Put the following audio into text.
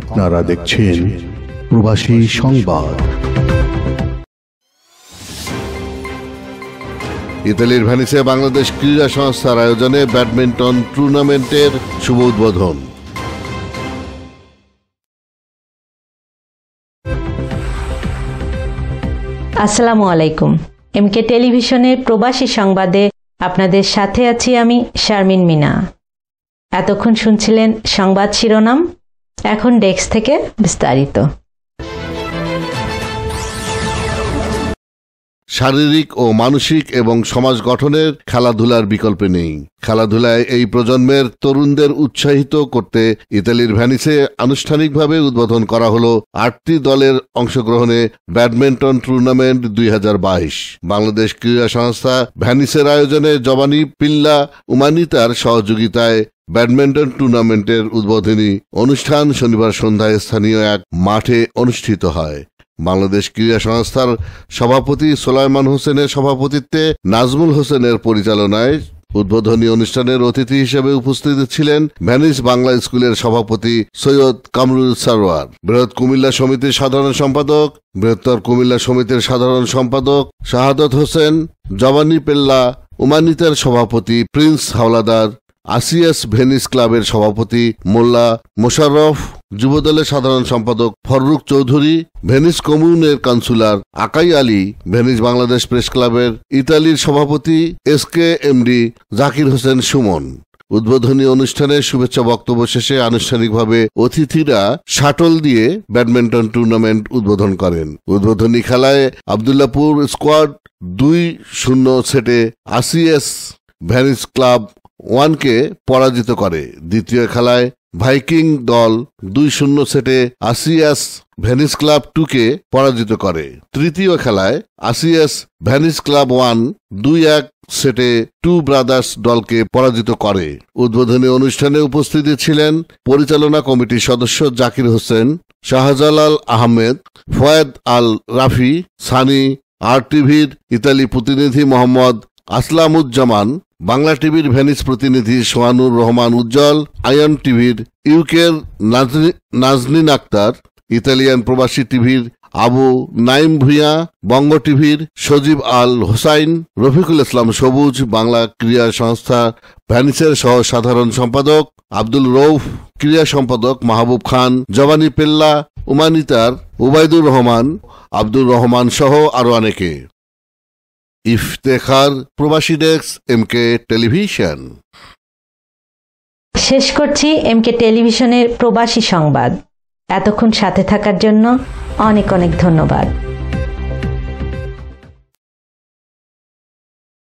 আপনারা দেখছেন প্রবাসী সংবাদ। ইতালির ভেনিসে বাংলাদেশ ক্রীড়া সংস্থার আয়োজনে ব্যাডমিন্টন টুর্নামেন্টের শুভ উদ্বোধন। আসসালামু আলাইকুম, এমকে টেলিভিশনের প্রবাসী সংবাদে আপনাদের সাথে আছি আমি শারমিন মিনা। এতক্ষণ শুনছিলেন সংবাদ শিরোনাম, এখন ডেস্ক থেকে বিস্তারিত। শারীরিক ও মানসিক এবং সমাজ গঠনের খেলাধুলার বিকল্প নেই। খেলাধুলায় এই প্রজন্মের তরুণদের উৎসাহিত করতে ইতালির ভ্যানিসে আনুষ্ঠানিকভাবে উদ্বোধন করা হল ৮টি দলের অংশগ্রহণে ব্যাডমিন্টন টুর্নামেন্ট ২০২২। বাংলাদেশ ক্রীড়া সংস্থা ভ্যানিসের আয়োজনে জবানি পিল্লা উমানিতার সহযোগিতায় ব্যাডমিন্টন টুর্নামেন্টের উদ্বোধনী অনুষ্ঠান শনিবার সন্ধ্যায় স্থানীয় এক মাঠে অনুষ্ঠিত হয়। বাংলাদেশ ক্রীড়া সংস্থার সভাপতি সোলায়মান হোসেনের সভাপতিত্বে নাজমুল হোসেনের পরিচালনায় উদ্বোধনী অনুষ্ঠানের অতিথি হিসেবে উপস্থিত ছিলেন ভেনিস বাংলা স্কুলের সভাপতি সৈয়দ কামরুল সারোয়ার, বৃহৎ কুমিল্লা সমিতির সাধারণ সম্পাদক, বৃহত্তর কুমিল্লা সমিতির সাধারণ সম্পাদক শাহাদত হোসেন, জবানি পেল্লা উমানিতার সভাপতি প্রিন্স হাওলাদার, আসিয়াস ভেনিস ক্লাবের সভাপতি মোল্লা মোশাররফ, যুবদলের সাধারণ সম্পাদক ফররুক চৌধুরী, ভেনিস কমিউনের councillor Akai Ali, Venice Bangladesh press ক্লাবের ইতালির সভাপতি SK MD জাকির হোসেন সুমন। উদ্বোধনী অনুষ্ঠানে শুভেচ্ছা বক্তব্য শেষে আনুষ্ঠানিকভাবে অতিথিরা শাটল দিয়ে ব্যাডমিন্টন টুর্নামেন্ট উদ্বোধন করেন। উদ্বোধনী খেলায় আবদুল্লাপুর স্কোয়াড ২-০ সেটে আসিয়াস ভেনিস ক্লাব 1-কে পরাজিত করে। দ্বিতীয় খেলায় ভাইকিং দল ২-০ সেটে আসিয়াস ভেনিস ক্লাব 2-কে পরাজিত করে। তৃতীয় খেলায় আসিয়াস ভেনিস ক্লাব 1-2-1 সেটে টু ব্রাদার্স দলকে পরাজিত করে। উদ্বোধনী অনুষ্ঠানে উপস্থিত ছিলেন পরিচালনা কমিটির সদস্য জাকির হোসেন, শাহজালাল আহমেদ, ফয়েদ আল রাফি, সানি, RTV-র ইতালি প্রতিনিধি মোহাম্মদ আসলামুজ্জামান, বাংলা টিভির ভেনিস প্রতিনিধি সোহানুর রহমান উজ্জ্বল, IM TV-র ইউকের নাজনীন আক্তার, ইতালিয়ান প্রবাসী টিভির আবু নাইম ভুঁইয়া, বঙ্গ টিভির সজীব আল হোসাইন, রফিকুল ইসলাম সবুজ, বাংলা ক্রীড়া সংস্থা ভ্যানিসের সহ সাধারণ সম্পাদক আব্দুল রৌফ, ক্রীড়া সম্পাদক মাহবুব খান, জবানি পেল্লা উমানিতার উবাইদুর রহমান, আব্দুল রহমান সহ আরো অনেকে। ইফতেখার, প্রবাসী ডেস্ক, MK টেলিভিশন। শেষ করছি MK টেলিভিশনের প্রবাসী সংবাদ। এতক্ষণ সাথে থাকার জন্য অনেক অনেক ধন্যবাদ।